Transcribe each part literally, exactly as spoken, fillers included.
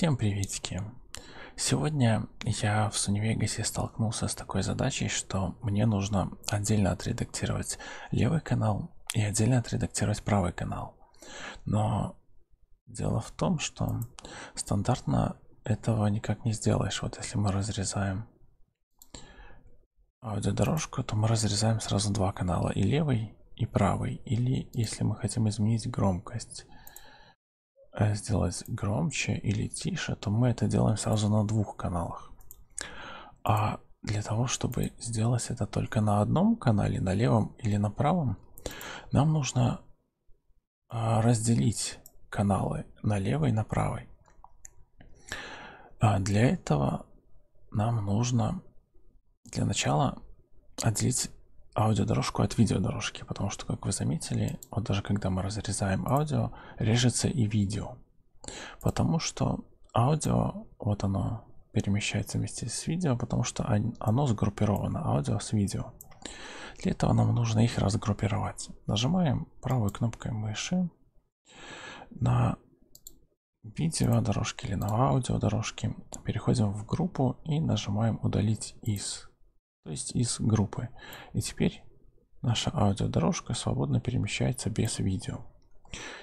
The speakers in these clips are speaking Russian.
Всем приветики! Сегодня я в Sony Vegas столкнулся с такой задачей, что мне нужно отдельно отредактировать левый канал и отдельно отредактировать правый канал. Но дело в том, что стандартно этого никак не сделаешь. Вот если мы разрезаем аудиодорожку, то мы разрезаем сразу два канала, и левый, и правый. Или если мы хотим изменить громкость, сделать громче или тише, то мы это делаем сразу на двух каналах. А для того, чтобы сделать это только на одном канале, на левом или на правом, нам нужно разделить каналы на левый и на правый. А для этого нам нужно для начала отделить аудиодорожку от видеодорожки, потому что, как вы заметили, вот даже когда мы разрезаем аудио, режется и видео, потому что аудио, вот оно перемещается вместе с видео, потому что оно сгруппировано, аудио с видео. Для этого нам нужно их разгруппировать. Нажимаем правой кнопкой мыши на видеодорожке или на аудиодорожке, переходим в группу и нажимаем «Удалить из», то есть из группы. И теперь наша аудиодорожка свободно перемещается без видео.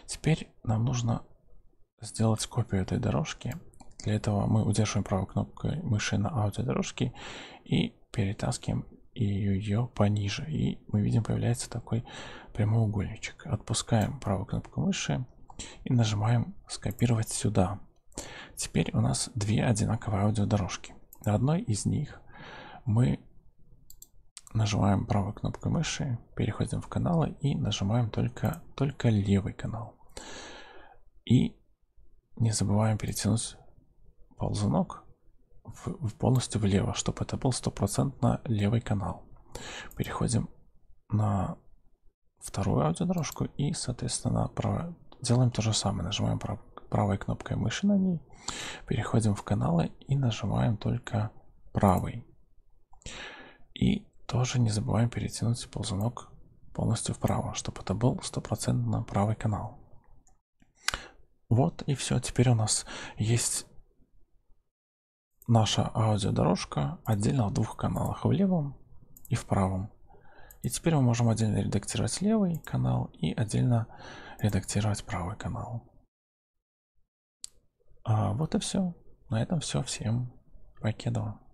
Теперь нам нужно сделать копию этой дорожки. Для этого мы удерживаем правой кнопкой мыши на аудиодорожке и перетаскиваем ее пониже. И мы видим, появляется такой прямоугольничек. Отпускаем правую кнопку мыши и нажимаем «Скопировать сюда». Теперь у нас две одинаковые аудиодорожки. На одной из них мы нажимаем правой кнопкой мыши, переходим в каналы и нажимаем только, только левый канал. И не забываем перетянуть ползунок в, в полностью влево, чтобы это был стопроцентно левый канал. Переходим на вторую аудиодорожку и, соответственно, право, делаем то же самое. Нажимаем прав, правой кнопкой мыши на ней, переходим в каналы и нажимаем только правый. И тоже не забываем перетянуть ползунок полностью вправо, чтобы это был стопроцентно правый канал. Вот и все. Теперь у нас есть наша аудиодорожка отдельно в двух каналах, в левом и в правом. И теперь мы можем отдельно редактировать левый канал и отдельно редактировать правый канал. А вот и все. На этом все. Всем покедова.